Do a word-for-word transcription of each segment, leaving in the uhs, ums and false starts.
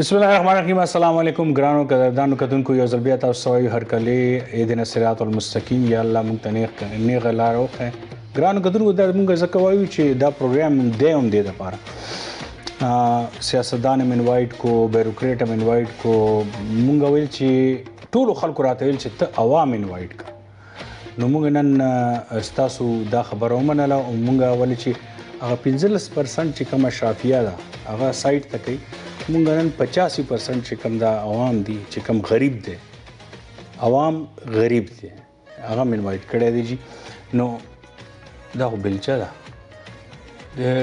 बिस्मिल्लाहिर्रहमानिर्रहीम अस्सलाम वालेकुम ग्रानो कदरदान कदन को यज़लबियत असोई हरकले एदिन सिरातुल मुस्तकीम या अल्लाह मुंग तनेख नेग लारोख है ग्रानो कदर को दर मुंग जकवायु चे दा प्रोग्राम देम दे द पारा सियासतदान हम इनवाइट को ब्यूरोक्रेट हम इनवाइट को मुंग विल चे ټول خلکو راته ویل چې ته عوام انوایټ کړه نو موږ نن ستاسو دا خبره ومنله او موږ اول چې هغه پنځلس پرسنټ چې کومه شافیه ده هغه سایټ ته کوي موږ نن پچاسی پرسنټ چې کوم دا عوام دي چې کوم غریب دی عوام غریب دی هغه مې انوایټ کړی دی جی نو دا خو بلچه ده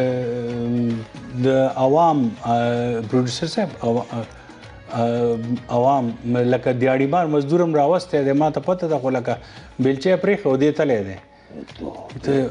د عوام پروډوسر صاحب عوام لکه دیاړي بار مزدورم راوسته دی ما ته پته ده خو لکه بیلچې پرې خودی تلې دی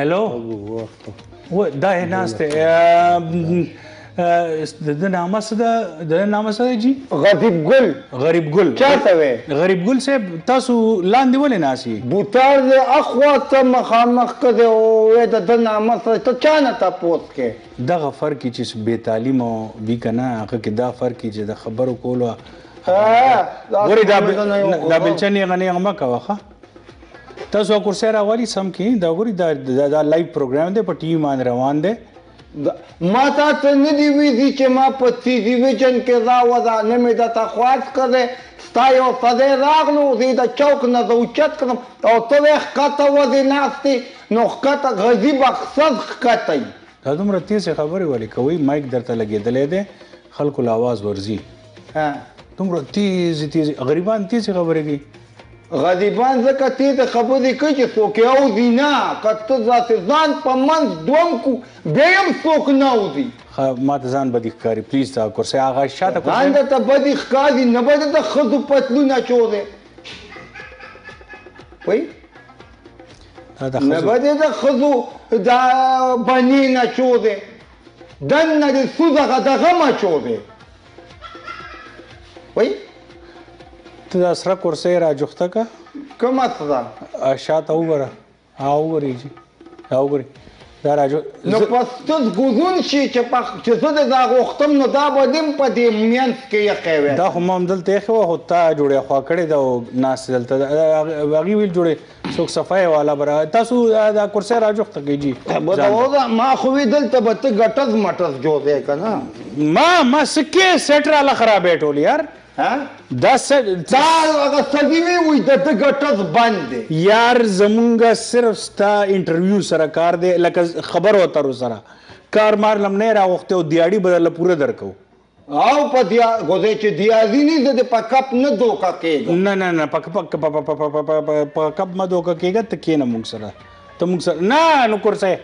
هلو و دا یې ناسته د نامه څه ده د نامه څه ده جی غریب ګل غریب ګل چا ته وې غریب ګل صاحب تاسو لاندې ولې ناسي بوتار دې اخواته مخامخ کده او وې د نامه څه ته چا نه تپوس کې دغه فرق چې بې تعلیم او بې کنه هغه کې دا فرق چې د خبرو کولو غوري دا بلچه نیغه نیغه مه کوه ښه تاسو کرسی راولي سم کې دا غوري دا دا لایو پروګرام دی په ټي وي باندې روان دی ما تا ته نه دي ویلي چې ما په ټیلیویژن کې دا وضع نه مې درته خواست کړی ستا یو سړی راغلو زه یې د چوک نه زه اوچت کړم او ته یې ښکته وځې ناستې نو ښکته غذي بخصد ښکته یي دا دومره تیزې خبرې ولې کوئ مایک درته لګېدلی دی خلکو له اواز ورځي دومره تیزې تیزې غریبان تیزې خبرې کوي غریبان ځکه تیزې خبرې کوي چې څوک یې اوځي نه که ته داسې ځان په منځ دوم کو بیا هم څوک نه اوځي ما ته ځان بدې ښکاري پلیز دا کرسی هغه شاته ځان درته بدې ښکاري نه به درته ښځو پتلون اچولی وایي نه بده د ښځو د بنې نه چو دی دننه د سو دغه دغه م اچو دی وایي ته دا سره کرسی را جوخته کړه کومه څه ده شاته وګوره هغه وګورې جي هغه وګورې دا را نو پس ته ګوزون شي چې زه د دا غوښتم نو دا به دې په دې منځ کې یقی وی دا خو ما هم دلته یخې وه خو تا جوړې خوا کړې ده او ناستې دلته هغې ویل جوړې څوک صفای والا برا تاسو دا کرسی را جوخته کوي جي ما خو وی دلته به ته ګټز مټز جوړ دی که نه ما ما سکې سیټ راله خرابې ټول یار دا هغه سړي وی وایي د ته ګټز بند دی یار زمونږ صرف ستا انټرویو سره کار دی لکه خبر وترو سره کار مار لم نه یې راغوښتی او دیاړي به درله پوره درکو او په دیا غوځې چې دیازي نه د په کپ نه دوکه کېږه نه نه نه په په کپ مه دوکه کېږه ته کېنه موږ سره ته موږ سره نه نو کرسی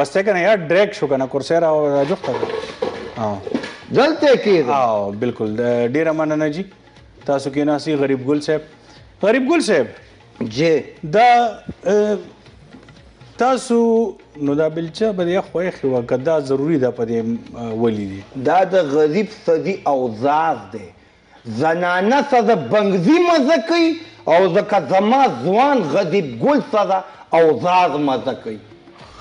بس دی که نه یار ډریک شو که نه کرسی را راجوخته کړه دلته کېږه او بلکل ډېره مننه جي تاسو کېناستئ غریب ګل صاحب غریب ګل صاحب جی دا تاسو نو دا بلچه به دې یخ ویخې وه که دا ضروري ده په دې ولي دي دا د غریب سدي اوزار دی زنانه سره بنګزي مزه کوي او ځکه زما ځوان غریب ګل سره اوزار مزه کوي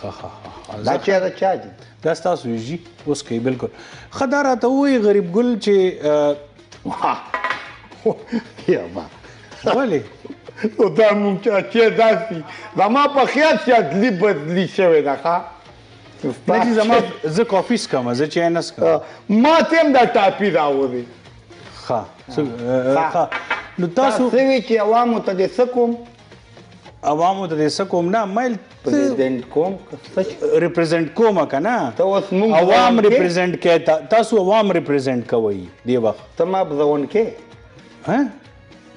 دا چېرته چا دي دا ستاسو جي اوس کوي بلکل ښه دا راته ووایي غریب ګل چې ولې نو دا مونږ چې داسې زما په خیال چې ادلي بدلي شوې ده ښه نه جي زما زه کافي څکمه زه چای نه څکم ما ته هم دا ټاپي راوړې ښه نو تاسو څه وي چې عوامو ته دې څه کوم عوامو ته دې څه کوم نه میل پریزیدنټ کوم ریپرزینټ کومه که نه عوام ریپرزینټ کې تاسو عوام ریپرزینټ کوئ دې وخت ته ما بزون کې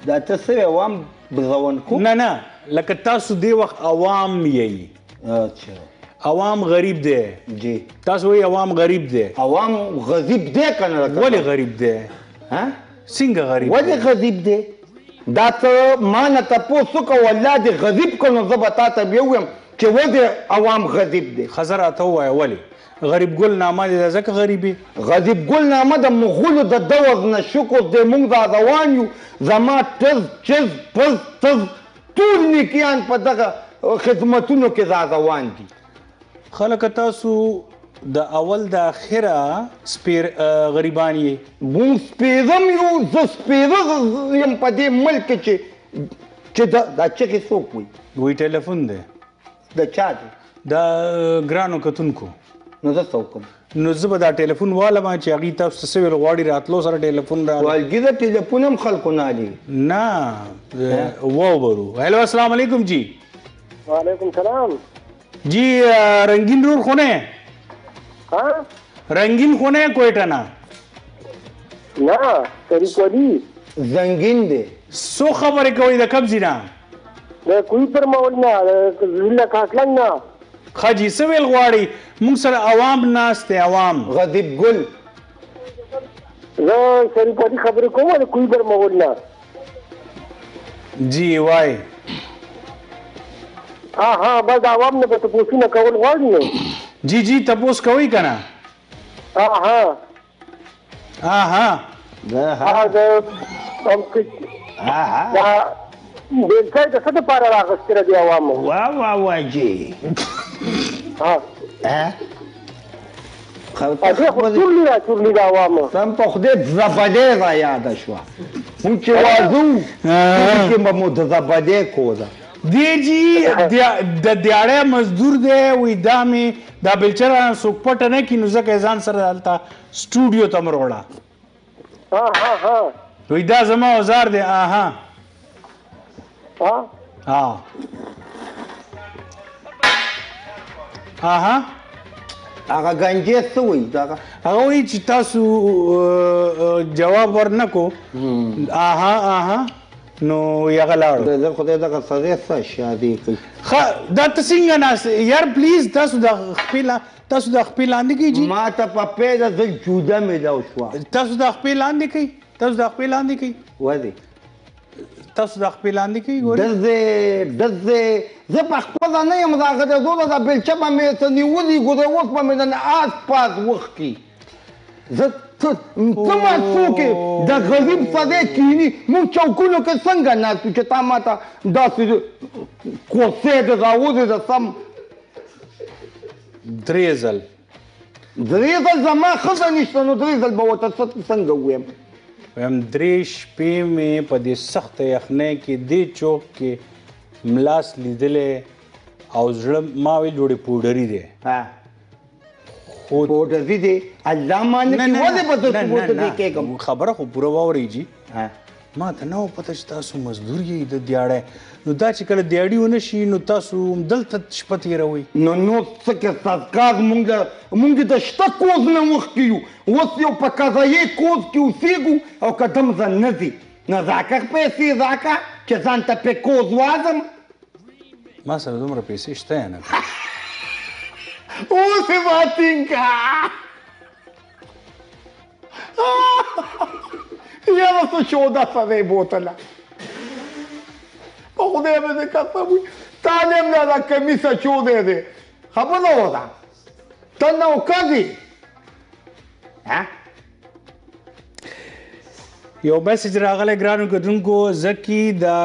دا ته څه عوام بزون کو نه نه لکه تاسو دې وخت عوام یې اچھا عوام غریب دی جی تاسو یې عوام غریب دی عوام غریب دی کنه ولې غریب دی ها څنګه غریب ولې غریب دی دا ته ما نه تپوس وکړه والله دې غریب کنه زه به تا ته بیا ووایم چې ولې عوام غریب دی ښځه راته ووایه ولې غریب ګل نامه دی دا ځکه غریب یې غریب ګل نامه د مغولو د دور نه شکر دی موږ دا روان یو زما ټز چز پز تز ټول نیکیان په دغه خدمتونو کې را روان دي خلکه تاسو د اول د اخره سپیر غریبان یې مونږ سپېدم یو زه سپېده یم په دې ملک کې چې دا چغې څوک وي وی ټیلیفون دی د چا دی د ګرانو کتونکو نو زه څه وکړم نو زه به دا ټیلیفون والمه چې هغې تاسو ته څه ویل غواړي راتلو سره ټیلیفون را والګي د ټیلیفون هم خلکو نه لي نه واوبرو هلو السلام علیکم جی وعلیکم سلام जी रंगीन रोड खोने हाँ रंगीन खोने कोयटा ना ना तेरी कोडी रंगीन दे सो खबर है कोई द कब जीना द कोई पर माहौल ना जिला कासलंग ना खाजी सवेल गुआरी मुंसर आवाम नास्ते आवाम गदीब गुल ना तेरी कोडी खबर है कोई वाले कोई पर माहौल ना जी वाई हाँ हाँ बस आवाम ने तपोसी ना कवल वाल नहीं जी जी तपोस कोई करना हाँ हाँ हाँ हाँ हाँ जब हम कुछ हाँ हाँ बेचारे तो सब पारा लागत कर दिया आवाम वाह वाह वाह जी हाँ हाँ अरे चुरली ना चुरली ना आवाम हम पखड़े ज़बदे रायाद शुआ उनके वाजू उनके मम्मूद ज़बदे कोड़ा دیجی دیاره مزدور ده وی دامی دا بلچران سوکپت نه کی نوزک ایزان سر دالتا سٹوڈیو تم روڑا ها ها ها وی دا زمان وزار ده آها آها آها آقا گنجی سوی آقا وی چی تاسو جواب ورنکو آها آها نو یا غلار زه خدای دغه سزا سره شادي کوي دا ته څنګه ناست یار پلیز تاسو د خپل تاسو د خپل لاندې کیږي ما ته په پیدا د جوده مې دا وشو تاسو د خپل لاندې کی تاسو د خپل لاندې کی وادي تاسو د خپل لاندې کی ګور دزه دزه زه په خپل نه یم دا غته دوه د بلچه مې ته نیولې ګوره اوس په مې نه آس پاس وخکی زه کومه څوکې د غریب سړی کینی موږ چوکونو کې څنګه ناستو چې تا ما ته داسې کوڅې د راوځې د سم درې ځل درې ځل زما ښځه نشته نو درې ځل به ورته څنګه ووایم وایم درې شپې مې په دې سخته یخنۍ کې دې چوک کې ملاس لیدلې او زړه ما ویل جوړې پوډري دی پوډر دی دی الله مانه کې وله په څه څه کې کوم خبره خو پوره واوري جی ها ما ته نو پته چې تاسو مزدور یې د دیاړه نو دا چې کله دیاړیونه شي نو تاسو دلته شپتی روي نو نو څه کې صدقات مونږ مونږ د شته کوز نه وخکیو اوس یو په قضایي کوز کې اوسېږو او قدم ځان نه ځي نه ځاکه پیسې ځاکه چې ځان ته په کوز وازم ما سره دومره پیسې شته نه اوسه ماتینګه یا نو څه وداسه وی بوتله په خدای باندې کاپوي تا نیم نه دا کمیسه چوده دی خبره ودا تا نو کوي ها یو میسج راغلی ګرانو کتونکو زکی دا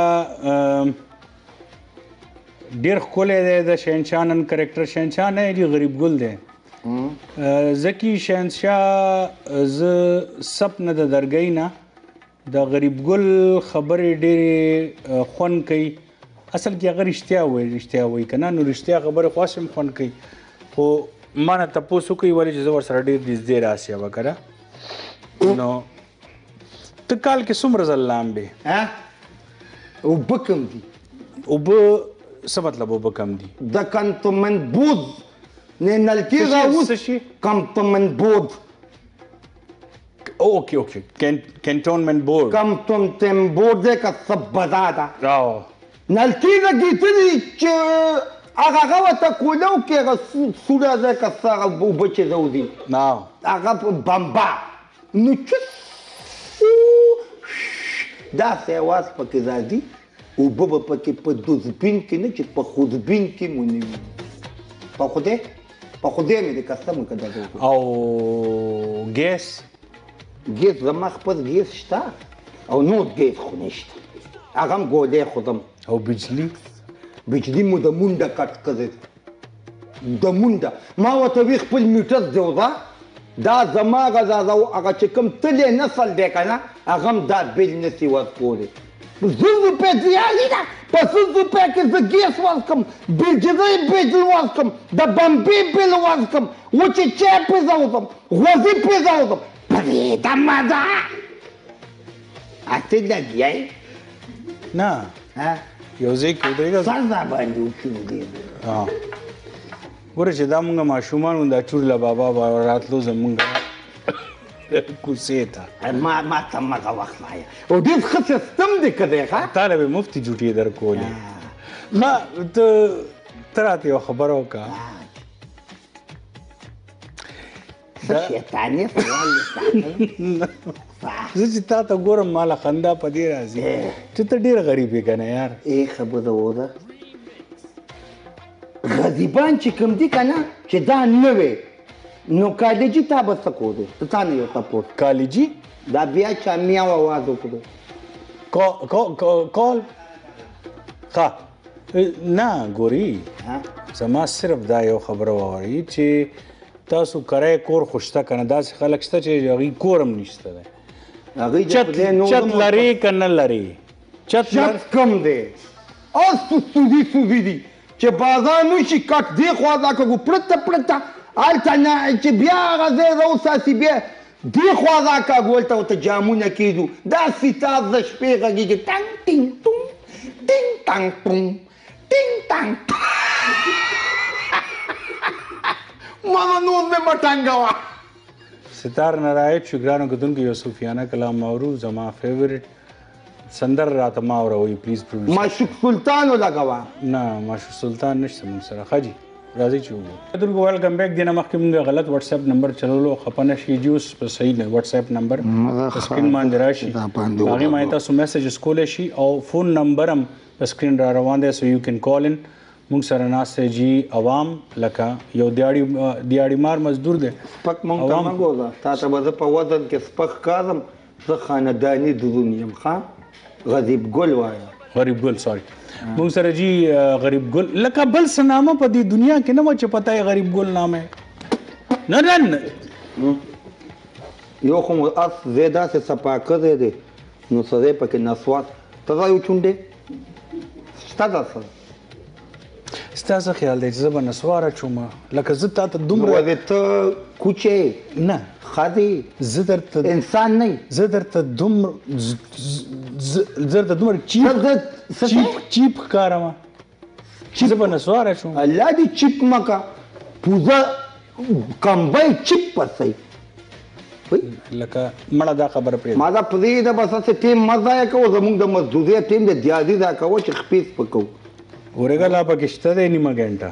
ډېر ښکلی دی د شهنشاه نن کرکټر شهنشاه نه دی غریب ګل دی زکی شهنشاه زه سپ نه د درګۍ نه د غریب ګل خبرې ډېرې خوند کوي اصل کې هغه رښتیا وایي رښتیا وایي که نه نو رښتیا خبرې خو هم خوند کوي خو ما نه تپوس وکوي ولې چې زه ورسره ډېر نږدې راسې وه که نه نو ته کال کې څومره ځل لامبې اوبه کم دي اوبه څه مطلب اوبه کم دي د کنت منبود نه نلکي راووس کنت منبود اوکې اوکې کنټونمنټ بورډ کنټونمنټ بورډ دی که څه بدا ده نلکي د ګیتلي چې هغه هغه ورته کولو کې هغه سوړه دی که څه هغه اوبه چې راوځي هغه بمبه نو چې داسې اواز پکې راځي اوبه به پکې په دوزبین کې نه چې په خودبین کې مو نیو په خودی په خودی مې د قسم که دغه وکړو او ګیس ګیس زما خپل ګیس شته او نور ګیس خو نشته هغه هم ګولې خودم او بجلي بجلي مو د مونډه کټ کړې دمونده ما وتوي خپل میټر جوړا دا زما غزا او هغه چې کوم تلې نسل دی کنه هغه هم دا بل نسی ورکول زوږ په دیالي دا په زوږ په کې زه ګیس ورکم بلجدای بل ورکم د بمبي بل ورکم و چې چې په زوږم غوزي په زوږم په دې ماده اته لګیای نه ها یو ځای کې درېږه سازا باندې کېږي ها ګوره چې دا مونږ ماشومانو دا چور له بابا به راتلو زمونږ کوڅې ته ما ماته مغه وخت وایه او ډېر ښه سیستم دی که دی ښه تا له به مفتې جوټې درکولې ما ته راته یوه خبره وکړه ښه شیطانې زه چې تا ته ګورم ما له خندا په دې راځي چې ته ډېر غریب یې که نه یار ای خبره وده غریبان چې کوم دي که نه چې دا نه وې نو کالجي تا به څه کولو د تا نه یو سپورټ کالجي دا بیا چا میاو اواز وکړو کال ښه نه ګورې زما صرف دا یو خبره واورئ چې تاسو کری کور خو شته که نه داسې خلک شته چې هغوی کور هم نشته دی چت لري که نه لري چت کم دی اوس په سودي سودي دي چې بازار نشي کټ دې خوا دا کږو پرته پرته هلته نه چې بیا هغه ځای راوساسي بیا دې خوا دا کږو هلته ورته جامونه کېږدو داسې تازه شپې غږېږي ټنګ ټینګ ټونګ ټینګ ټنګ ټونګ ټینګ ټنګ مانه نور مې مه ټنګوه ستار نرایب شو ګرانو کتونکو یو صوفیانه کلام اورو زما فیوریټ سندر راته ما اوروئ پلیز پروډوسر معشوق سلطان ولګوه نه معشوق سلطان نشته موږ سره ښه جي راځئ چې وګورو کتونکو ویلکم بیک دې نه مخکې موږ غلط واټساپ نمبر چلولو خفه نه شي جي اوس په صحیح واټساپ نمبر په سکرین باندې راشي هغې باندې تاسو میسجز کولی شي او فون نمبر هم په سکرین را روان دی سو یو کین کال ان موږ سره ناست دی جي عوام لکه یو دیاړي دیاړي مار مزدور دی سپک موږ ته مه ګوره تا ته به زه په وزن کې سپک کارم زه خانداني درون یم ښه غریب گل وایا غریب گل سوری موږ سره جی غریب گل لکه بل څه نامه په دې دنیا کې نه وه چې پته یې غریب گل نامه نه نه نه یو خو اس زه داسې څپاکری دی نو سړی پکې نسوات ته دا یو چونډې ستا دا څه ستا څه خیال دی چې زه به نسوار اچوم لکه زه تا ته دومره وې ته کوچې نه خادی زه درته انسان نه زه درته دومره زه درته دومره چیپ چیپ ښکارم زه به نسواره شوم الله دې چیپ مه کړه پوزه کمبی چیپ پسی لکه مړه دا خبره پرېږده ما دا پرېږده بس هسې ټیم مه ضایع کوو زموږ د مزدورۍ ټیم د دیادي دا کوو چې خپیز په کوو ورېږه لا پکې شته دی نیمه ګنټه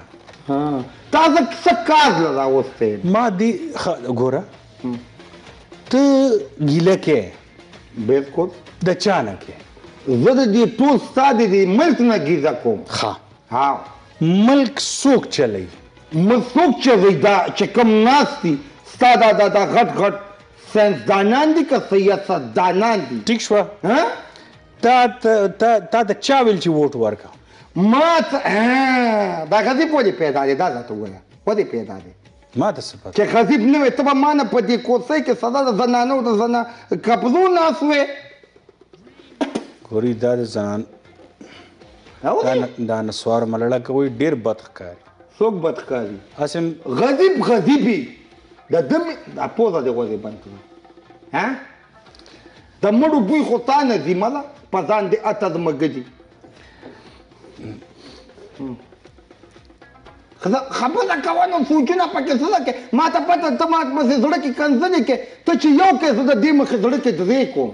تازه څه کار له راوستی ما دې ګوره ته ګیله کې بالکل د چا نه کې زه د دې ټول ستا د دې ملک نه ګیزه کوم ښه ملک څوک چلی ملک څوک چلی دا چې کوم ناست دي ستا دا دا دا غټ غټ ساینسدانان دي که سیاستدانان دي ټیک شوه تا تا د چا ویل چې ووټ ورکړه ما ته دا غذیب ولې پیدا دی دا راته ووایه ولې پیدا دی ما ته څه پته چې غضیب نه وې ته به ما نه په دې کوڅۍ کې سدا د زنانو د زنا کپلو ناست وې ګورې دا د زنان دا نسوار ملړه که وایي ډېر بد ښکاري څوک بد ښکاري هسې غضیب غضیبي د ده دا پوزه دې غوږې بند کړه د مړو بوی خو تا نه ځي مله په ځان دې اته د مګدي خبره کوه نو سوچونه پکې څه ده کې ما ته پته ته ما پسې زړه کې کنځلې کې ته چې یو کې زه د دې مخې زړه کې درې کوم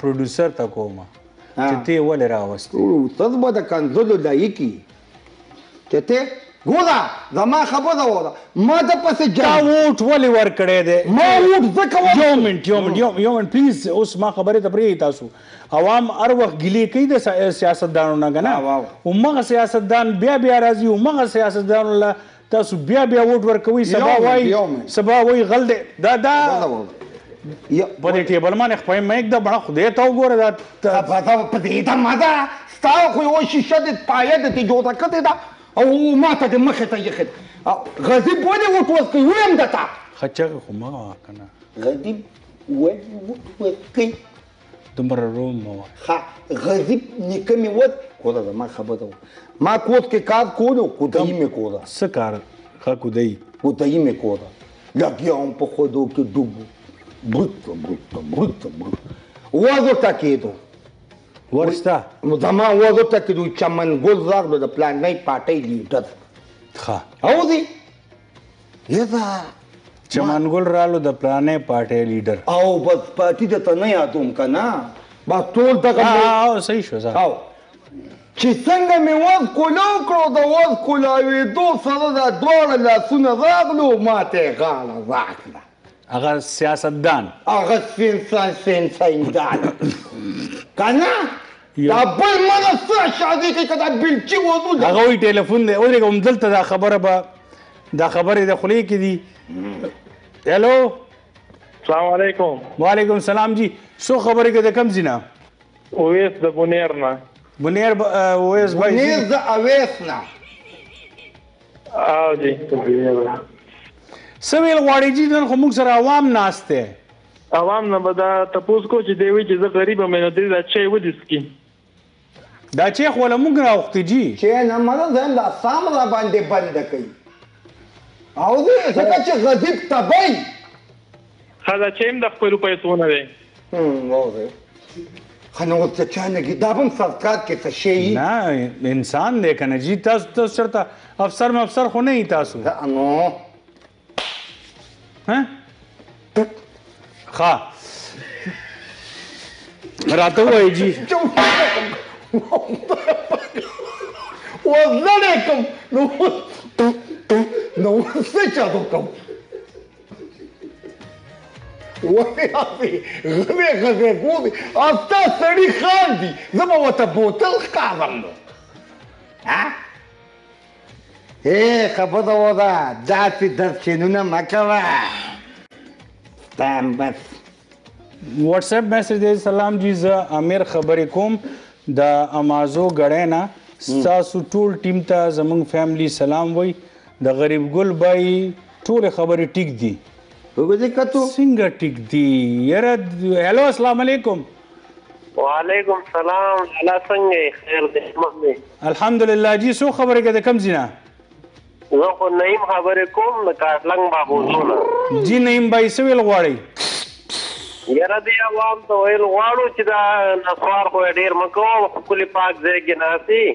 پروډوسر ته کوم چې ته یې ولې راوستې ته به د کنځلو لایق یي چې ته ګوره زما خبره وره ما ته پسې تا ووټ ولې ورکړی دی ما ووټ ځکه یو منټ یو منټ یو منټ پلیز اوس ما خبرې ته پرېږدئ تاسو عوام هر وخت ګیلې کوي د سیاستدانو نه که نه همغه سیاستدان بیا بیا راځي همغه سیاستدانو له تاسو بیا بیا ووټ ورکوئ سبا وایي سبا وایي غل دی دا دا په دې ټیبل باندې خپه یم مېږده بڼه خدای ته وګوره دا په دې ته مه ده ستا خو یوه شیشه دې پایه دې جوړه کړې ده او ماته د مخې ته یې خد غضب ولې وټوس کوي ویم دته خچغه خو ما کنه غضب ولې وټوس کوي دومره روم ها غضب نیکه مې ود کوله زما خبره ما کوت کې کار کولو کودای مې کوله څه کار ښه کودای کودای مې کوله لګیا هم په خودو کې ډوب بروت بروت بروت بروت وازو تاکېدو ورسته زما وازو تاکېدو چمن ګل راغلو د پلانې پارټۍ لیډر ښه او دې یزا چمنګل رالو د پلانې پارټۍ لیډر او بس پارټۍ د ته نه یادوم کنه با ټول دغه او صحیح شو زه او چې څنګه مې وز کولاو کړو د وز کولاوېدو سره دا دواړه لاسونه راغلو ماته یې غاړه راکړه هغه سیاستدان هغه سپین سینسیندان که نه دا بل مره څه شادي کې که دا بلچي وضو ده هغه وایي ټیلیفون دی ودرېږه همدلته دا خبره به دا خبرې د خولې کې دي هلو السلام علیکم وعلیکم السلام جی څو خبرې کې د کوم ځي نه اویس د بونیر نه بنیر اویس بای بنیر د اویس نه او جی څه ویل غواړي جي نن خو موږ سره عوام ناست دی عوام نه به دا تپوس کو چې دی وایي چې زه غریب یم نو دی دا چای وڅښي دا چای خو له موږ راوختی جي چې نه مړه زه لا سام را باندې بنده کوي او دې ځکه چې غضب تبای ښه دا چای هم د خپلو پیسو نه دی خانه وخت چانه کې دا بم سرکار کې څه شي نه انسان دی کنه جی تاسو ته شرطه افسر م افسر خو نه تاسو نو ها ها راته وای جی وزنه کوم نو نو څه چا کوم وای افي غمه غزه ګوبي اته سړی خاندي زما وته بوتل خاوم ها اے خبره ودا ذاتي درچینونه مکوا تم بس واتس اپ میسج دی سلام جی ز امیر خبرې کوم د امازو غړینا تاسو ټول ټیم ته زمونږ فیملی سلام وای د غریب ګل بای ټول خبرې ټیک دی وګورئ کتو څنګه ټیک دی یاره هلو السلام علیکم وعلیکم السلام الا څنګه خیر دې محمد الحمدلله جی سو خبره کې د کم زینه زه خو نعیم خبره کوم د کاټلنګ بابوزونه جی نعیم بای څه ویل غواړئ یاره دې عوام ته ویل غواړو چې دا نسوار خو ډېر مه کوه ښکلي پاک ځای کې ناستي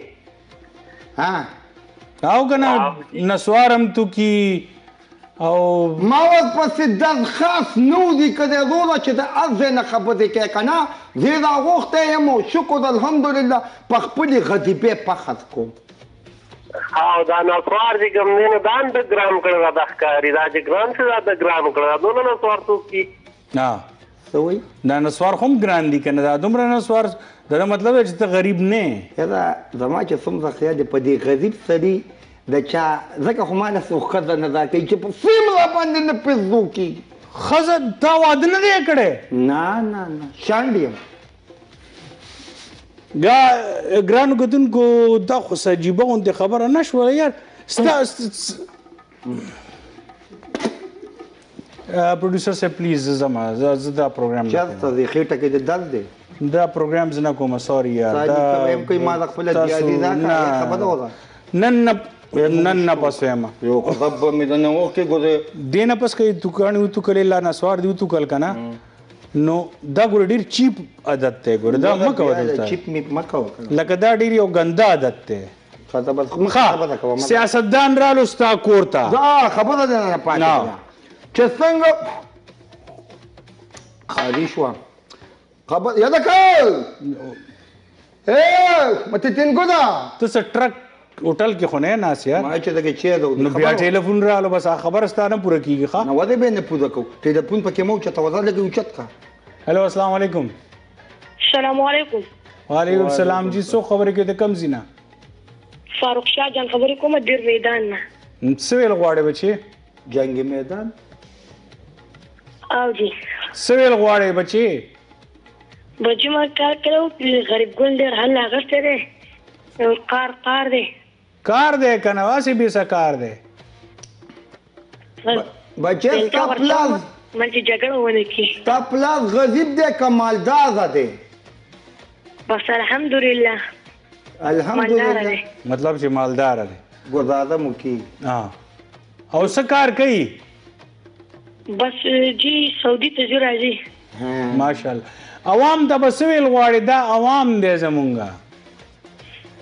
ها او که نه نسوار هم تو کې او ما ورپسې درد خاص نو دي که د روره چې د هر ځای نه خبرې کوې که نه زه یې راغوښتی یم او شکر الحمدلله په خپلې غضبې فخر کوم او دا نسوار چې کوم دی نو دا هم ډېر ګران کړی راته ښکاري دا چې ګران شي دا ډېر ګران کړی دا دونه نسوار څوک کي ها څه وایي دا نسوار خو هم ګران دي که نه دا دومره نسوار دا مطلب دی چې ته غریب نه یې یاره زما چې څومره خیال دی په دې غریب سړي د چا ځکه خو ما نه څه ښځه نه دا کوي چې په څومره باندې نه پزو کېږي ښځه تا واده نه دی کړی نه نه نه شانډ یم یا ګرانو کتونکو دا خو څه عجیبه غوندې خبره نه شوله یار ستا پروډیوسر صاحب پلیز زما زه دا پروګرام چېرته دی خېټه کې دې درد دی دا پروګرام زه نه کومه سوري یار ما د خپله دیادي دا خبره وکړه نن نه نن نه پسویما یو غضب مې د نو کې ګوره دینه پس کوي دکان یو تو کله لا نسوار دی تو کل کنه نو دا ګور ډیر چیپ عادت ته ګور دا مکو دا چیپ مې مکو لکه دا ډیر یو ګنده عادت ته خاطبت مخه سیاستدان رالو ستا کورتا دا خبره ده نه پاتې چې څنګه خالي شو خبر یا دا کال اے مت تین کو دا تاسو ټرک هوټل کې خو نه ناست یار ما چې دغه چیر د نو بیا ټلیفون رااله بس خبرستانه پوره کیږي ښه نو ودې به نه پوره کو ټلیفون پکې مو چې توازن لګي اوچت کا هلو السلام علیکم السلام علیکم وعلیکم السلام جی څو خبرې کې د کم زینه فاروق شاه جان خبرې کوم ډیر میدان نه څه ویل غواړې بچي جنگي میدان او جی څه ویل غواړې بچي بچي ما کار کړو غریب ګل ډیر حل هغه سره کار کار دی कार दे कनवा से भी सकार दे बच्चे तपला म्हणजे जगड़ होने की तपला गजीब दे कमालदार दे बस अल्हम्दुलिल्लाह अल्हम्दुलिल्लाह मतलब से मालदार दे गुरदादा मुखी हां और सकार कई बस जी सऊदी तजुरा जी हां माशाल्लाह आवाम द बसवेल वारिदा आवाम दे जमुंगा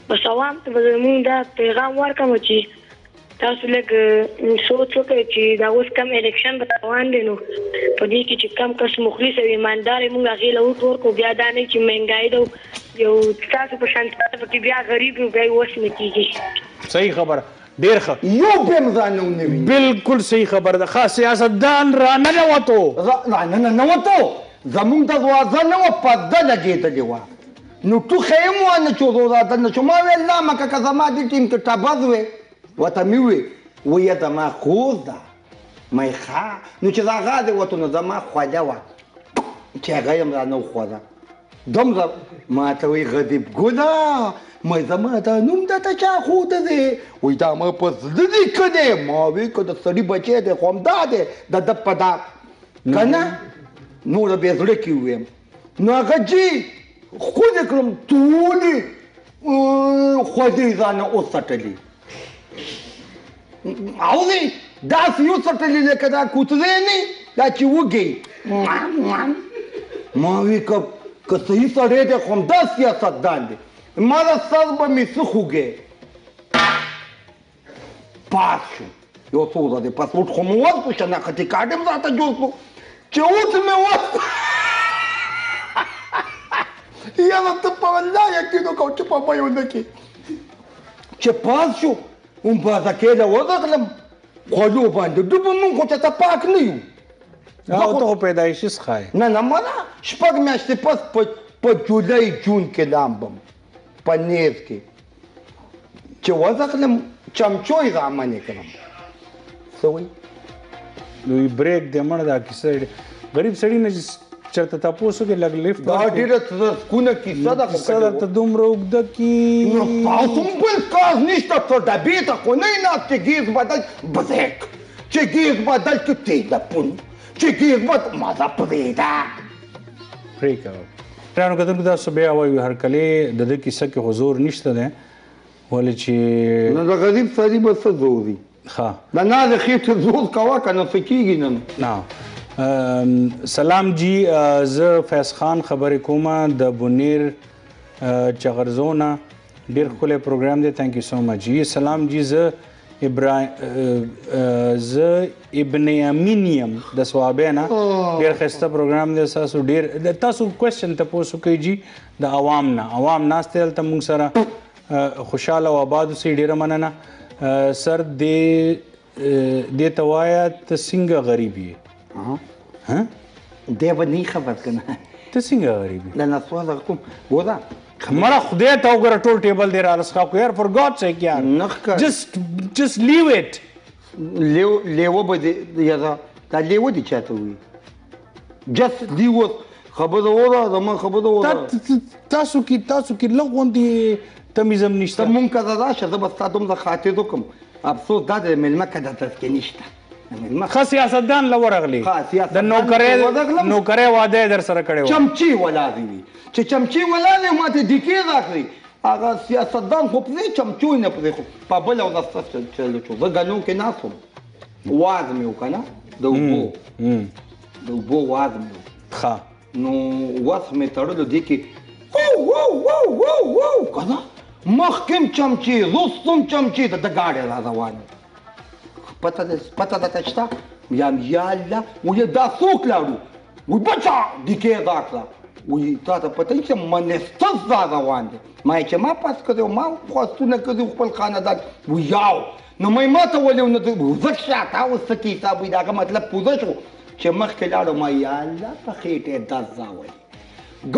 बस आवाम द जमुंगा पैगाम वर कम जी تاسو لکه سوچ وکړئ چې دا اوس کم الیکشن به روان دي نو په دې کې چې کم کس مخلص او ایماندار موږ هغې له ووټ ورکړو بیا دا نه چې مهنګایي ده یو ستاسو په شان پکې بیا غریب یو بیا یې اوس نه کېږي صحیح خبره ډېر ښه یو بیا م ځان نه ونیوي بلکل صحیح خبره ده خاص سیاستدان راننوتو راننه نوتو زموږ دروازه نه وه پرده لګېدلې وه نو ټوخه یې م وانه چې ورو راتلنه شو ما ویل نه مکه که زما دې ټیم کې ټبز وې وته مې وې ویه زما خور ده میخه نو چې دغه د وته نو زما خوده وه چې هغه یې م رانه وخوده دومره ماته وایي غریب ګله مې زما دا نوم درته چا خوده دی وایي دا ما په زړه دې که دی ما وایي که د سړي بچی دی خو همدا دی د ده په دا که نه نوره بې زړه کې ویم نو هغه جي خودې کړم ټولې خودې یې ځانه وسټلې عوضی دا سیو سټلې لکه دا کوتزی نه دا چې وږی ما وی که که صحیح سړی دی خو همدا سیاستدان دی ما دا سر به مې څه خوږی پاس شو یو څو ورځې پاسپورټ خو مې ورکړو شناختي کارډ مې راته جوړ کړو چې اوس مې ورکړو یاره ته په والله یقین وکړو چې په ما یې ونه کې چې پاس شو ام بازه کېده ورغلم خولو باندې ډوبه موږ خو ته پاک نه یو او ته خو پیدایشي څخه یې نه نه منه شپږ میاشتې پس په جولای جون کې لامبم په نیز کې چې ورغلم چمچو یې رامنې کړم څه وایي نو بریک دې مړه دا کیسه غریب سړي نه چرته تاسو کې لګ لفټ دا ډیره کونه کې صدا خو کړه ته دومره وګد کې نو تاسو په کار نشته ته د بیت خو نه نه ته کېږي بدل بزک چې کېږي بدل کې ته د پون چې کېږي مت مزه پدې دا فریکو ترانو کتن دا صبح وایي هر کله د دې کیسه کې حضور نشته نه ولې چې نو دا غریب سړي به څه زوري ها دا نه د خېټه زور کاوه کنه فکیږي نه نه سلام جی زه فیض خان خبرې کوم د بونیر چغرزونه ډېر ښکلی پروګرام دی تھینک یو سو مچ جی سلام جی زه ابراهیم زه ابن امین یم د صوابۍ نه ډېر ښایسته پروګرام دی ستاسو ډېر تاسو کوشچن تپوسو کوئ جی د عوام نه عوام ناست دی هلته موږ سره خوشحاله او آباد اوسئ ډېره مننه سر دې دې ته وایه ته څنګه غریب یې ها دی به نه خبر کنه ته څنګه غریب لا نه سوال کوم ګوره مړه خدای ته وګوره ټول ټیبل دی رالسخا کو یار فور ګاډ سیک یار نخ جست جست لیو اټ لیو لیو به دی یاره دا لیو دی چاته وي جست لیو خبره وره زما خبره وره تاسو کی تاسو کی لغون دی تمیزم نشته ممکن دا شته بس تاسو د خاطر کوم افسوس دا د ملمکه د تسکه نشته خاص سیاستدان له ورغلي د نوکرۍ نوکرۍ واده در سره کړی و چمچي ولاړې وي چې چمچي ولاړې ماته ډیکې راکړي هغه سیاستدان خو پرې چمچو یې نه پرېښو په بله ورځ څه چلو شو زه ګنون کې ناست وم واز مې وکړه نه د اوبو د اوبو واز مې وکړه ښه نو وس مې تړلو دې کې وو وو وو وو وو که نه مخکې هم چمچي وروسته هم چمچي د ده ګاډی را روان و پته درته شته ویم یالله وایي دا څوک لاړو وایي بچه دیکې یې راکړه وایي تا ته پته نشته منستس را روان دی ما یې چې ما پاس کړی ما خواستونه کړي وو خپل خاندان وایي یاو نو مې ما ته ولې ونه ځک شاته اوس څه کې حساب وایي د هغه مطلب پوره شو چې مخکې لاړو ما یالله په خېټې دس راولي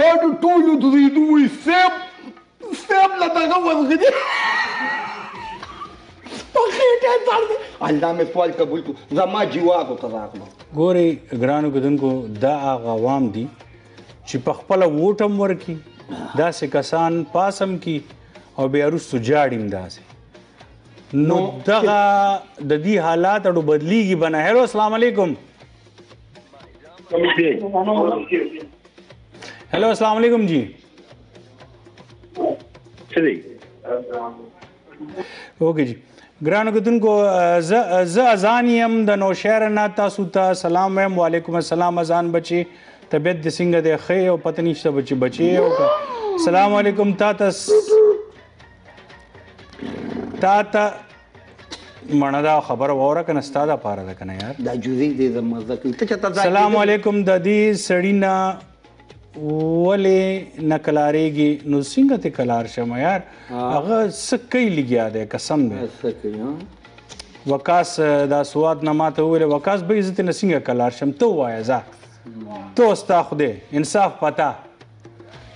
ګاډو ټولو درېدو وایي سیب سیب له دغه ورغلي الله مې سوال قبول کړو زما جواب ورته راغلو ګورئ ګرانو ګدونکو دا هغه عوام دي چې په خپله ووټ هم ورکړي داسې کسان پاس هم کړي او بیا وروستو جاړي هم داسې نو دغه د دې حالات اړو بدلیږي بنه. هلو السلام علیکم. هلو السلام علیکم جی. اوکے جی ګرانو کتونکو زه اذان یم د نوشهر نه تاسو ته سلام وایم. وعلیکم السلام. اذان بچي طبیعت د څنګه دی؟ ښه او پته نشته بچي بچي او سلام علیکم. تا ته تا ته مڼه دا خبر واوره کنه ستا دا پاره ده کنه یار دا جوزي دې زمزه کوي ته چاته. سلام علیکم. د دې سړی نه ولې نه کلارېږي نو څنګه ته کلار شم یار؟ هغه څه کوي لګیا دی قسم دی. وکاس دا سواد نه ماته وویل وکاس به زه تېنه څنګه کلار شم ته ووایه ځه ته ستا خدای انصاف پتا.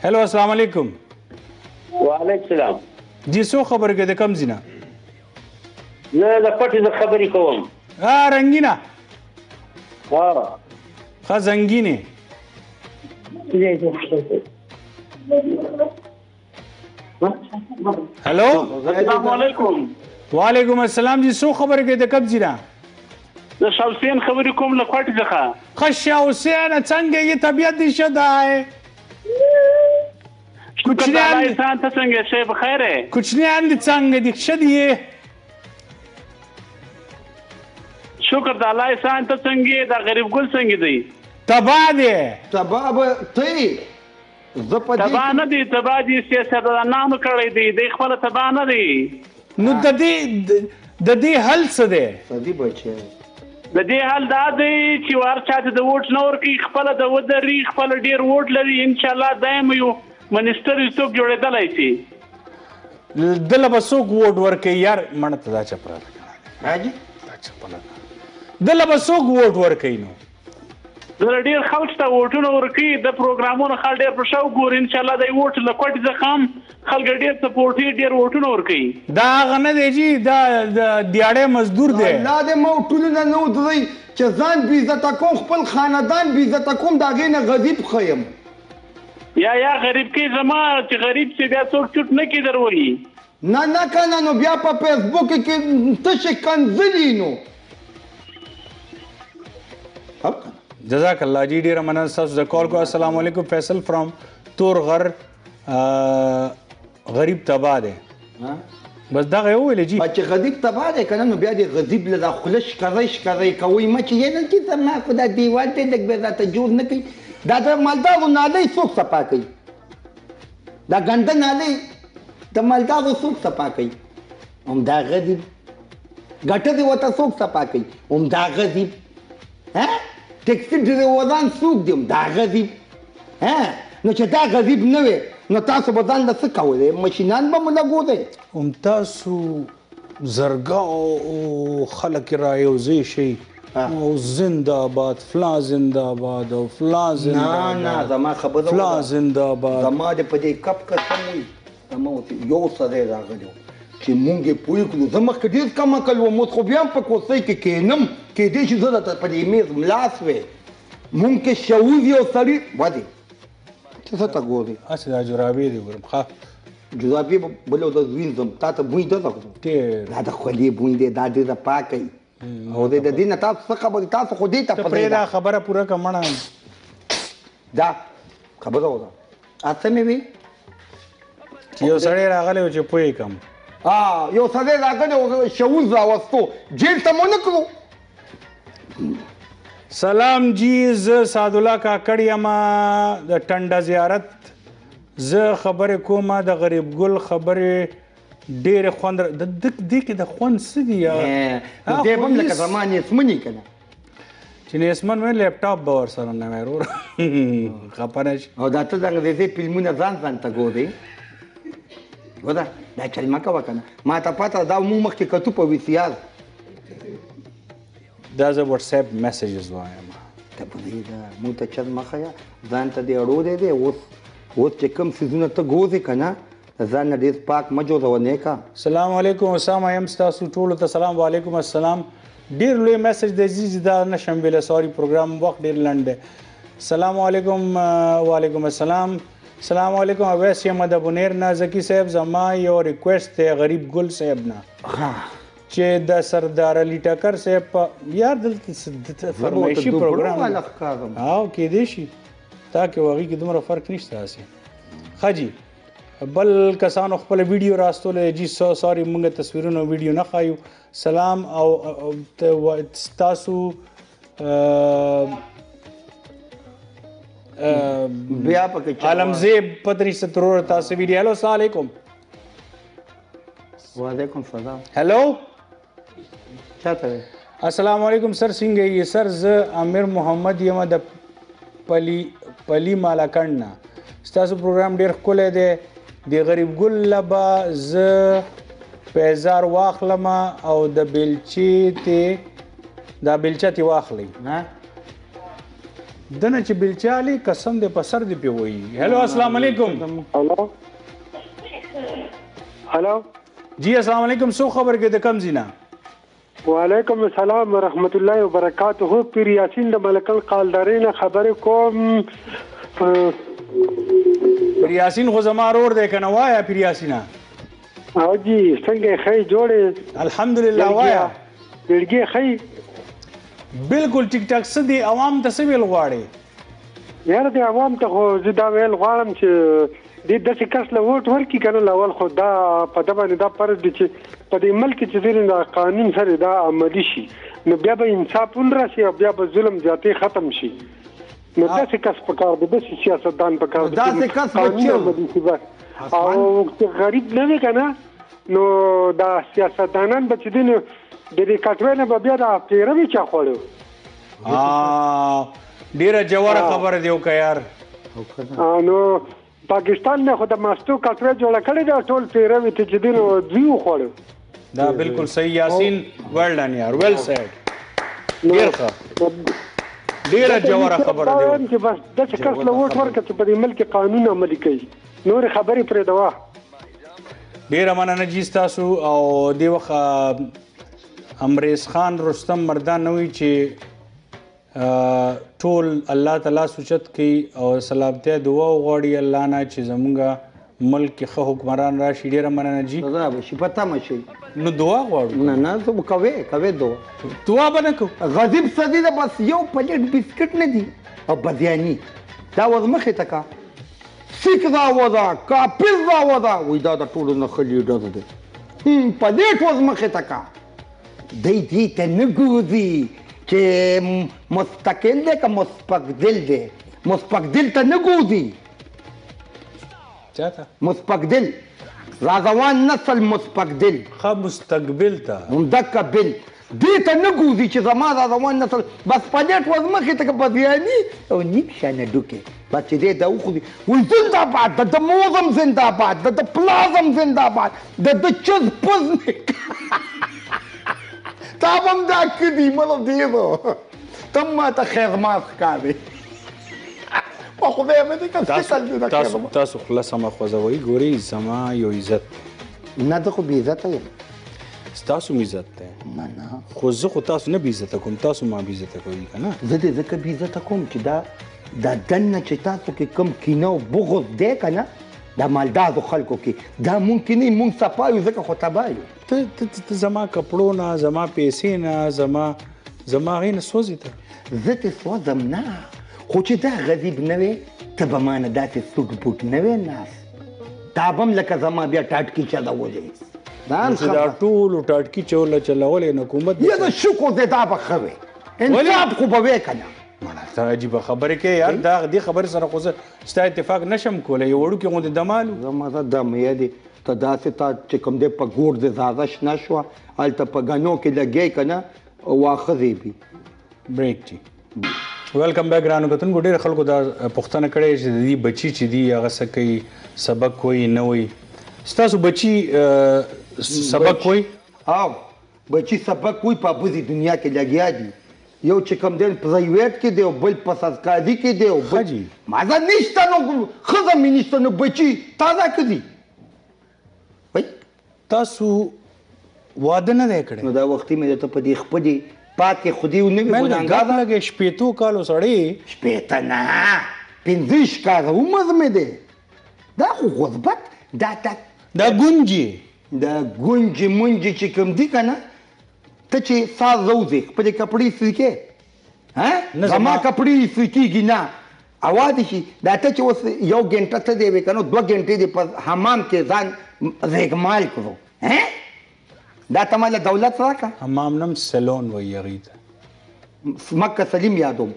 هلو السلام علیکم. وعلیکم سلام جی. څو خبرې کوې د کوم ځي نه؟ زه د پټې د خبرې کوم. ها رنګینه ښه زنګینې हेलो वालेकुम अस्सलाम जी. सो खबर के د کب زینا د شاوسین خبر کوم له کوټ ځخه خ شاوسین څنګه یی طبیعت دې شدای کوچنی انسان ته څنګه شه بخیره کوچنی اند څنګه دې شدی شکر د الله انسان ته څنګه د غریب ګل څنګه دی تبا دی تبا به تی زپدی تبا نه دی تبا دی سیاست نام کړی دی د خپل تبا نه دی نو د دې د دې حل څه دی؟ سدی بچی د دې حل دا دی چې ورچا ته د ووټ نور کې خپل د ودري خپل ډیر ووټ لري ان شاء الله دایم یو منستر څوک جوړېدلای شي دله به څوک ووټ ورکړي یار مڼه ته دا چپره لګا ها جی دا چپره دله به څوک ووټ ورکړي نو زه ډېر خلک ته ووټونه ورکوي د پروګرامونو خلک ډېر په شوق ګوري انشاءالله د ووټ له کوټې څخه هم خلک ډېر سپورټي ډېر ووټونه ورکوي. دا هغه نه دی جي دا دیاړی مزدور دی الله دې ما وټولونه نه ودوي چې ځان بېعزته کوم خپل خاندان بېعزته کوم د هغې نه غریب ښیم یا یا غریب کې زما چې غریب شي بیا څوک چوټ نه کېدر وایي نه نه کنه نو بیا په فیسبوک کې تشې کنځلي نو حق. جزاک الله جی ډیره مننه تاسو د کال کو. السلام علیکم. فیصل فرام تور غر غریب تبا دی بس دغه یې وویلې جي چې غریب تبا دی که نه نو بیا دې غریب له دا خوله ښکری ښکری کوئ مه چې یې نه چې زما خو دا دیوال دی لږ بیا راته جوړ نه کوي دا د مالدارو نالۍ څوک صفا کوي دا ګنده نالۍ د مالدارو څوک صفا کوي همدا غریب ګټه دې ورته څوک صفا کوي همدا غریب ها ټیکسي ډېرې وزان څوک دیم دا غذیب نو چې دا غذیب نه وي نو تاسو به ځان له څه کولی مشینان به مو لګولی هم تاسو زرګاو خلک را یوځای شئ او زنده آباد فلان زنده آباد او فلان زنده آباد نه نه زما خبره فلان زنده آباد زما دې په دې کپ قسم وي زما اوس یو سړی راغلی و چې مونږ یې پوه کړو زه مخکې ډېر کم عقل وم اوس خو بیا هم په کوسۍ کې کښېنم کېدای شي زه درته په دې میز ملاس وې مونږ کې شعور یو سړي ودې ته څه ته ګورې هسې دا جرابې دې ګورم ښه جرابې بله ورځ وینځم تا ته بوی دلته خو دا د خولې بوی دی دا ډېره پاک وي او د دې نه تاسو څه خبرې تاسو خو دې ته پرې دا خبره پوره کړه مڼه دا خبره وکړه هڅه مې وې یو سړی راغلی و چې پوه یې کړم آ یو سړی راغلی و شعور راوستو جیل ته مو نه کړو. سلام جی زه سعدالله کاکړ یم د ټنډه زیارت زه خبرې کوم د غریب ګل خبرې ډېرې خوند د دې کې د خوند څه دي یار دې به هم لکه زما نیسمنې که نه چې نیسمن وایي لیپټاپ به ورسره نه وای وروره خفه نه شي او دا ته انګریزي فلمونه ځان ځان ته ګورئ ودا دا کلمه کوه کنه ما ته پته دا مو مخکې کتو په ویسیال دا زه وټساپ میسیجز وایم ته په دې دا مو ته چل مخه ځان ته دې اړو دی دی اوس اوس چې کوم سیزونه ته ګوځې که نه ځان نه ډېر پاک مه جوړوه نیکه. سلام علیکم اسامه یم ستاسو ټولو ته سلام. وعلیکم السلام. ډېر لوی میسیج دی زیز دا نشم ویلی سوري پروګرام وخت ډېر لنډ دی. سلام علیکم. وعلیکم السلام. سلام علیکم اویس یم د بونیر نه زکی صاحب زما یو ریکویسټ دی غریب ګل صاحب نه ce da sardarali takar se pa iar dal farmaishi program wala afkaram au kede shi ta ke wagi ki dumra fark nishta ase haji bal kasano khpal video rastole ji sorry munga tasvirun video na khayu salam au tasu bia pak alamzeb padri satror tasu video hello assalamu alaikum wa alaikum salam hello Assalamualaikum sir Singh ये sir ज आमिर मोहम्मद यमा द पली पली मालाकंडना स्टासु प्रोग्राम ډیر کوله دی د غریب ګل لبا ز پیزار واخلمه او د بیلچی ته د بیلچتی واخلی ها دنه چې بیلچالی قسم دې په سر دی پیوي हेलो अस्सलाम वालेकुम hello hello जी अस्सलाम वालेकुम سو خبر کې د کم زینا وعلیکم السلام ورحمت الله وبرکاته پیر یاسین د ملکل قالدارین خبر کوم پیر یاسین خو زما ورور دی کنه وایا پیر یاسینا اوجی څنګه خی جوړه الحمدلله وایا ډېرګي خی بالکل ټیک ټاک سدي عوام ته سویل غواړي یار دی عوام ته خو زدا ویل غواړم چې د داسې کس له ووټ ورکړي که نه لاول خو دا په ده باندې دا فرض دی چې په دې ملک کې چې ځینې د قانون سره دا عملي شي نو بیا به انصاف هم راشي او بیا به ظلم زیاتې ختم شي نو داسې کس پکار دی داسې سیاستدان پکار دی او چې غریب نه وي که نه نو دا سیاستدانان به چې دی نو د دې کټوۍ نه به بیا دا پیروي چا خوړی ډېره جواره خبره دی وکړه یار نو پاکستان نه خو د ماستو کټوی جوړه کړې ده ټول پیروي ته چې دین دوی وخوړو دا بالکل صحیح یاسین ویل ډن یار ویل سیډ ډېره ډېره جوړه خبره ده چې بس د څه کس له ووټ ورکړه چې په دې ملک قانون عملي کوي نور خبرې پرې دوا ډېره مننه جی ستاسو او دې وخت امریز خان رستم مردان نوی چې ټول الله تعالی سوچت کی او سلامتیا دعا وغوړي الله نه چې زمونږ ملک کې ښه حکمران راشي ډېره مننه جي رضا به شي پته مه شي نو دعا غواړو نه نه ته کوې کوې دعا دعا به نه کوو غضب سدي ده بس یو پلیټ بسکټ نه دي او بدیاني دا وز مخې ته کا سیک دا وضا کاپل دا وضا وی دا د ټولو نه ښه لیډر دی په دې وز مخې ته کا دی دې ته نه ګوري چې مستقل دی که مستقدل دی مستقدل ته نه ګوځي چا ته مستقدل راځوان نسل مستقدل ښه مستقبل ته همدکه بل دې ته نه ګوځي چې زما راځوان نسل بس پلیټ وز مخې ته که بدیاني او نیم شانه ډوکې بس چې دې ته وخوري وایي زنده باد د ده موزم زنده باد د ده پلازم زنده باد د ده چز پز تابم دا کدی مطلب دی نو تم ماته خیرمات ښکاري په خدای باندې که څه سل دی تاسو تاسو خلاصه ما خوځوي ګوري زما یو عزت نه ته خو بې عزته یم ستاسو مې عزت دی نه نه خو زه خو تاسو نه بې عزته کوم تاسو ما بې عزته کوئ که نه زه دې ځکه بې عزته کوم چې دا دا دننه چې تاسو کې کوم کینه او بغض دی که نه دا مالدازو خلکو کې دا مونږ کې نه یي مونږ صفا یو ځکه خو تبا یو زما کپړو نه زما پیسې نه زما زما هغې نه سوځې ته زه ترې سوځم نه خو چې دا غضب نه وې ته به ما نه داسې سوټ بوټ نه وې ناست دا به هم لکه زما بیا ټاټکي چلولې ځان چې دا ټولو ټاټکي چوله چلولې نو حکومت یه د شکر دی دا به ښه وې انصاب خو به وې که نه ته عجیبه خبرې کوې یار دا دې خبرې سره خو زه ستا اتفاق نشم کولی یو وړوکي غوندې دمال و زما ته دمه دی ته داسې تا چې کوم دی په ګور دې زازه شنه شوه هلته په ګنو کې لګې که نه واخذې بي بریک جي ویلکم بیک ګرانو کتونکو ډېرو خلکو دا پوښتنه کړې چې د دې بچي چې دي هغه څه کوي سبق وایي نه وایي ستاسو بچي سبق وایي او بچي سبق وایي په بوزي دنیا کې لګیا دي یو چې کوم دی پرایویټ کې دی او بل په سازکاري کې دی او بچي مازه نشته نو ښځه مې نشته نو بچي تازه کدي وای تاسو واده نه دی کړی نو دا وختي مې درته په دې خپلې پاتې خودي و نه وي ګناهګار لګې شپېتو کالو سړی شپېته نه پنځه شکاره عمر مې دی دا خو غضبت دا دا دا ګونجې دا ګونجې مونجې چې کوم دی که نه të që sa dhudhik, për e kapëri sike. Zama kapëri sike gina. Awadi që, dhe të që osë jo gëntë të dheve, ka no, do gëntë dhe për hamam të zanë dhek malë këdo. Dhe të malë daulat raka. Hamam nëm selon vë jëritë. Makka Salim jadom.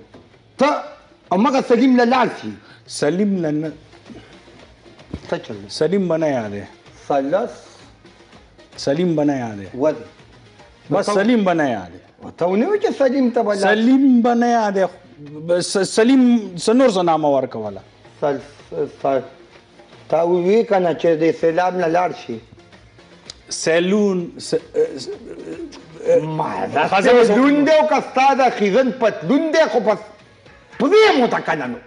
Të, makka Salim në larsi. Salim në... Salim bana yaad hai. Salas. Salim bana yaad hai. Wad. Bas Salim bana yaad hai. Watau ne ho ke Salim tabala. Salim bana yaad hai. Salim sanur sa naam awar ka wala. Sal sal. Tawi ka na che de salam na larshi. Salun. Mada. Dunde o kastada khizan pat dunde ko pas. Pudhe mo takanano.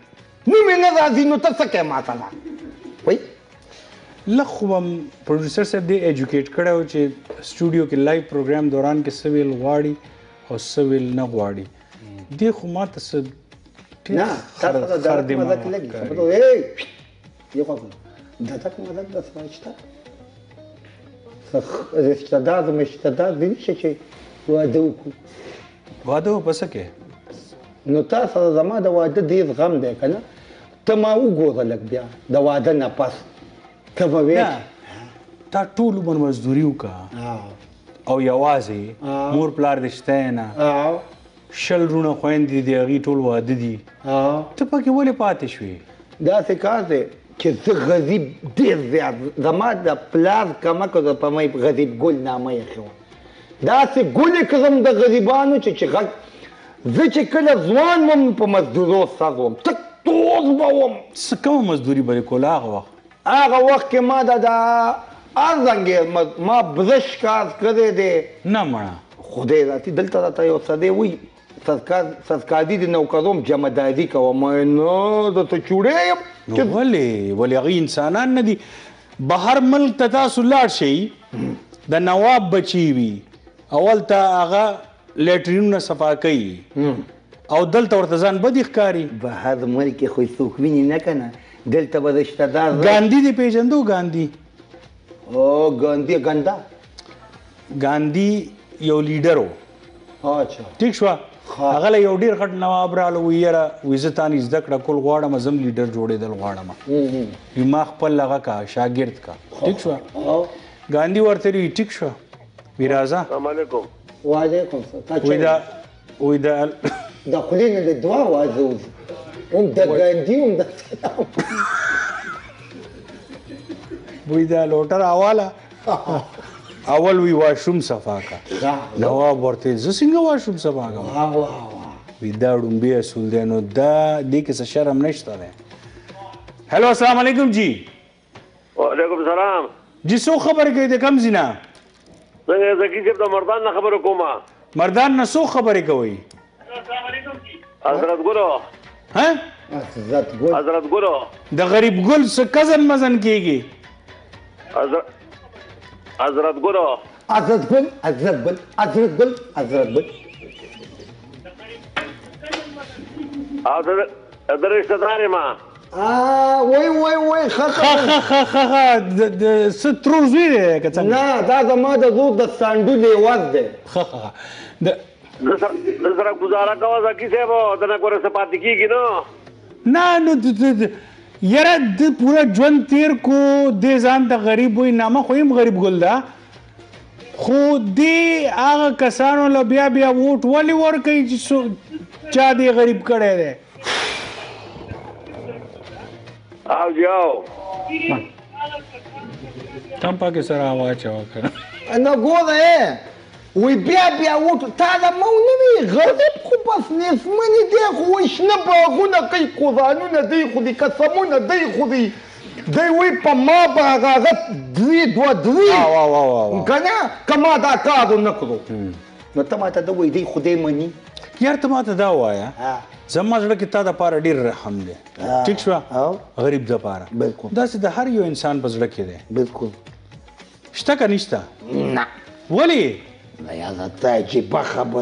Nu me na zazino ta sake masala. Păi? Lăhubam, producer se de educate, care au ce studio că live program doran că se vil guardi, o se vil na guardi. De humat se. Na, dar dar dar dar dar dar dar dar dar dar dar Tă mă ugoza lăgbea, da oadă n-a pas. Că mă vezi. Dar tu lumea mă zduriuca. Au iaoaze, mor plar de ștena. Șel rună hoendi de agitul oadădi. Tă păcă oale pate șui. Da, se case. Că să găzib dezea. Zăma da plaz ca mă că să pă mai găzib gol n-a mai eșeu. Da, se gole că să-mi da găzibanu ce ce găz. Zice că la zoan mă pă mă zduros sa zom. Toți vă om! Să cam mă zduri băi cu la agua. Agua că mă da da... Azangel mă bzășca scăde de... N-am măna. Hudei, dar ți delta data eu să de ui. Să scadi din nou că zom geamă de adică o măi nu, da să ciureiem. Nu, văle, văle aghi insanan nădi. Bahar măl tătasul larșei, da nawab băcivi. Aolta aga letrinul să facă ei. Au delta ortezan bădih cari. Bahar mărke hoi suhvini necana. Delta bădeșta da. Gandhi de pe jendu Gandhi. O Gandhi Ganda. Gandhi e o liderul. Așa. Ticșua. Agala e o dir cat nawabra al uiera vizitani zdakra col guarda ma zam lider jode del guarda ma. Imah pal laga ca shagird ca. Ticșua. Gandhi orteri ticșua. Viraza. Assalamualaikum. Wa alaikum salam. Uida uida Da, de două azi. Un da Gandhi, un da Salam. Băi, da, lotar avala. Aval lui washroom să facă. Da. Nawa borte, zăsingă washroom să facă. Da, da. Vida rumbie suldeno da, de că să șaram neștare. Hello, assalamu alaikum ji. Wa alaikum salam. Ji so khabar kai de kam zina. Da, zaki jeb da mardan na khabar kuma. Mardan na so khabar kai. Hazrat Guru. Hă? Hazrat Guru. Hazrat Guru. Da gharib gul se kazan mazan kiyegi. Hazrat Hazrat Guru. Hazrat Gul, Hazrat Gul, Hazrat Gul, Hazrat Gul. Hazrat Adresh Tadarima. Ah, oi oi oi, kha kha kha kha, se truzire că ți-am. Na, da da ma da zut da sandule wazde. Kha kha. Da Dăsăra guzara ca oza kisebă, dăna gore să patiki gino. Na, nu, iară de pura juan tir cu de zan de gharibui nama khoim gharib golda. Khu de aga kasano la bia bia vot wali vor kai cha de gharib kade re. Au jau. Tampa ke sara awacha waka. Na goda e. Ui bea bea otul, tada mă unii, găzeb cu pasnes, mâni de cu ui șnăbă aguna că-i cu zanună, dă-i cu zi, că să mână, dă-i cu zi, dă-i ui pe mabă, agazat, dri, doa, dri, gănea, că mă da cazul năcru. Mă tă mă tă dă ui, dă-i cu de mâni. Iar tă mă tă dă oaia, să mă zără că tada pară dir răhamde. Ticșua, gărib dă pară. Da, se dă har eu insan pe zără că de. Ștă că niște? Na. Văli?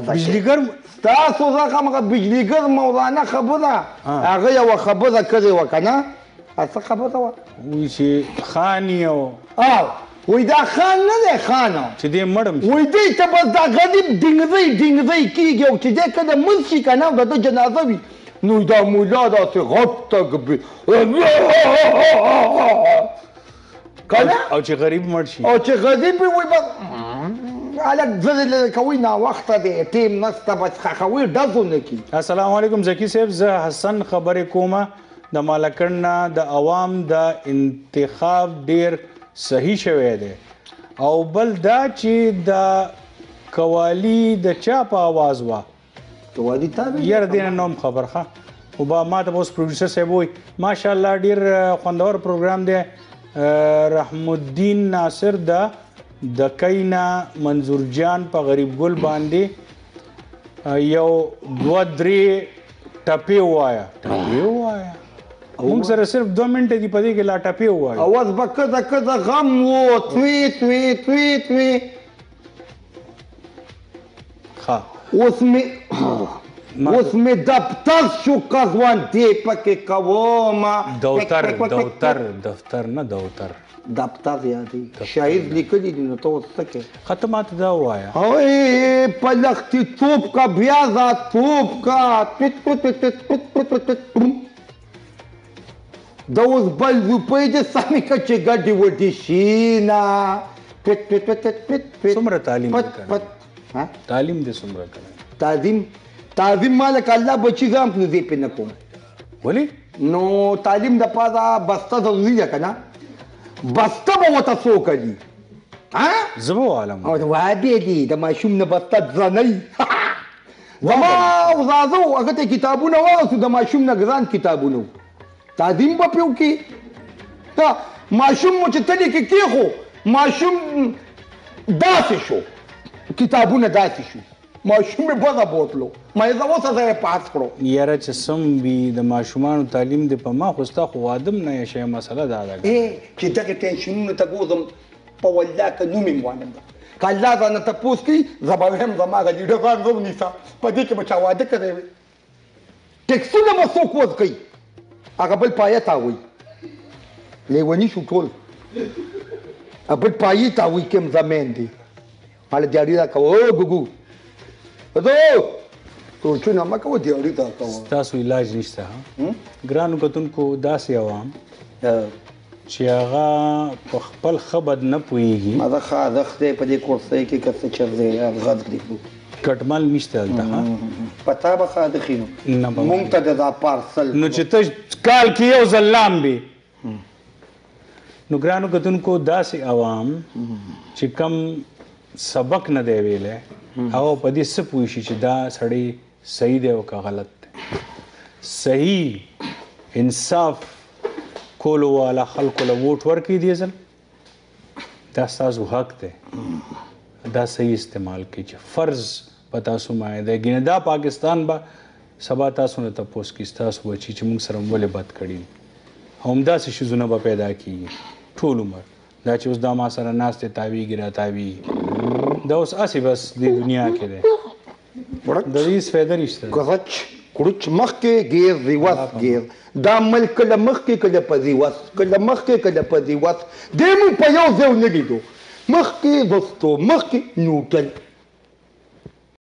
Băjligăr stați o zaham că băjligăr maulana xabăda. Agăia o xabăda căre o cana. Asta xabăda o. Uite, khani o. Au. Uite da han nu de hană. Ce de mărâm. Uite-i te băs da gădim dingzăi, dingzăi, chigi, eu ce de că de mânzi că n-am gădă genazăvi. Nu-i da mulea, dar se hoptă găbi. Călea? Au ce gărib mărși. Au ce gărib, ui bă... Alea zările că ui na oaxta de timp năstă bă ui da zunechi. Assalamu alaikum Zaki Seb, ză Hasan Khabari Kuma da Malakarna da Awam da Intikhab Dir صحیح شوی دی او بل دا چې د قوالی د چا په आवाज وا قوالی تا یار دین نوم خبرخه او با ما ته اوس پروډوسر سی وای ماشاالله ډیر خوندور پروګرام دی رحم الدین ناصر د د کینا منظور جان په غریب ګل باندې یو دوه درې ټپی وایا ټپی وایا موږ سره صرف două minute دی پدې کې لا ټپي وای اواز بکه دکه د غم وو توی توی توی توی ها اوس می اوس می دپتاز شو قزوان دی پکې کوما دفتر دفتر دفتر نه دفتر دپتاز یادی شاید لیکلی دی نو تاسو تکه ختمات دا وایا او پلختی توپ کا بیا ذا توپ کا پټ پټ پټ پټ Dă-o zbălzu, păi de sami că ce gădi o deșina. Pet, pet, pet, pet, pet, pet. Sumră talim de călă. Talim de sumră călă. Tazim? Tazim male că Allah băci gam cu zi până acum. Băli? Nu, talim de paza băstă să zi de căna. Băstă mă o tăsă căli. Zăbă o ala mă. Oabie de, dar mai șum ne băstă zănăi. Zăbă o zăzău, agăte kitabună oasă, dar mai șum ne găzant kitabună. Tazim bă pe uchi. Da, mașum mucetele că cheho, mașum daseșo. Kitabune daseșo. Mașum e bă da botlo. Mai zăvo să zăie patru. Iară ce sâmbi de mașumanul talim de pe ma, hosta cu adâm n-a ieșea masala de adaga. E, ce dacă tensiunul te gozăm pe o leacă numim oameni. Că laza ne tăpuscăi, zăbăvem zămaga, de răvan zău nisa. Păi de mă cea oadă că de... Textună mă s-o cozcăi. Aga băl paeta ui. Leonișul tol. A băl paeta ui chem zamende. Ale diarida ca o gugu. Ădo! Tu ce n-am ca o diarida ca o. Stasu ilaj niște, ha? Granu gătun cu dase awam. Ce aga pe خپل خبد نه پويږي. ما ده خا ده خدای په دې کورسای کې کڅ چرځي غد کړو. کټمال نشته دلته ها پتا به خاطر خینو مونږ ته دا پارسل نو چې ته کال کې یو زلام به نو ګرانو کتونکو داسې عوام چې کم سبق نه دی ویل او په دې څه پوه شي چې دا سړی صحیح دی او که غلط دی صحیح انصاف کولو والا خلکو له ووټ ورکوي دې ځل دا ستاسو حق دی دا صحیح استعمال کی چې فرض په تاسو مایده ګینه دا پاکستان با سبا تاسو نه تپوس کی تاسو بچی چې موږ سره ولې بد کړی همدا څه شونه به پیدا کیږي ټول عمر دا چې اوس دا ما سره ناس ته تاویږي را تاویږي دا اوس اسی بس د دنیا کې ده ورک د دې فایده نشته کوچ کوچ مخ کې ګیر ریواس ګیر دا ملک له مخ کې کله پزی واس کله مخ کې کله پزی واس دمو په یو ځو نه لیدو مخکې دوستو مخکې نیوټن